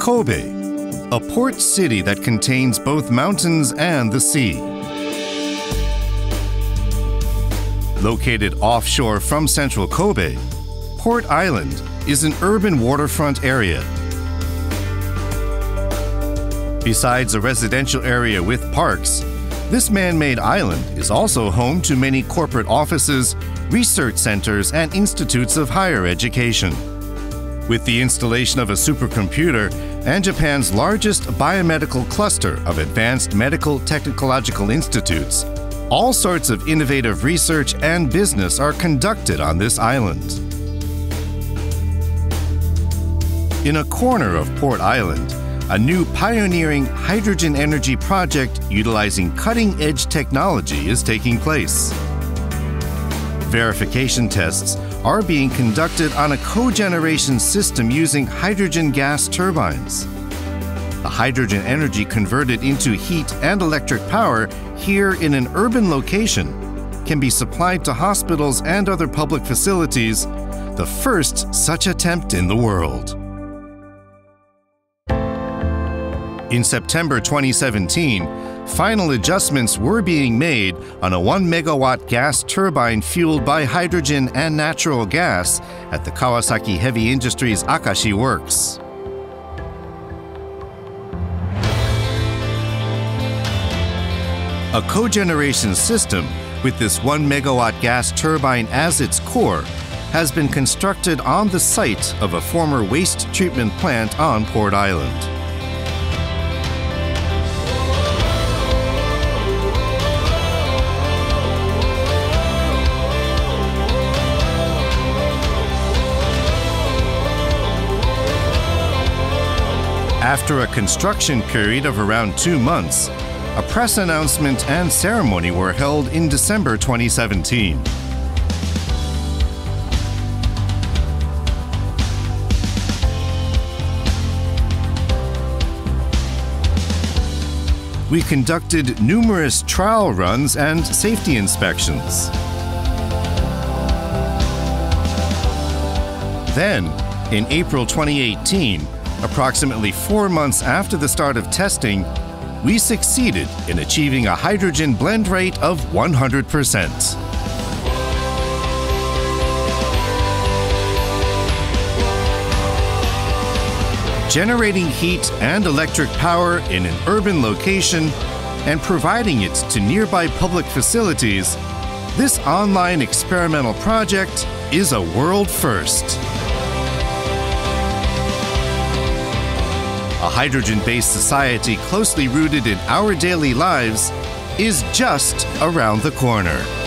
Kobe, a port city that contains both mountains and the sea. Located offshore from central Kobe, Port Island is an urban waterfront area. Besides a residential area with parks, this man-made island is also home to many corporate offices, research centers, and institutes of higher education. With the installation of a supercomputer and Japan's largest biomedical cluster of advanced medical technological institutes, all sorts of innovative research and business are conducted on this island. In a corner of Port Island, a new pioneering hydrogen energy project utilizing cutting-edge technology is taking place. Verification tests are being conducted on a cogeneration system using hydrogen gas turbines. The hydrogen energy converted into heat and electric power here in an urban location can be supplied to hospitals and other public facilities, the first such attempt in the world. In September 2017, final adjustments were being made on a 1-megawatt gas turbine fueled by hydrogen and natural gas at the Kawasaki Heavy Industries Akashi Works. A cogeneration system with this 1-megawatt gas turbine as its core has been constructed on the site of a former waste treatment plant on Port Island. After a construction period of around 2 months, a press announcement and ceremony were held in December 2017. We conducted numerous trial runs and safety inspections. Then, in April 2018, approximately 4 months after the start of testing, we succeeded in achieving a hydrogen blend rate of 100%. Generating heat and electric power in an urban location and providing it to nearby public facilities, this online experimental project is a world first. A hydrogen-based society closely rooted in our daily lives is just around the corner.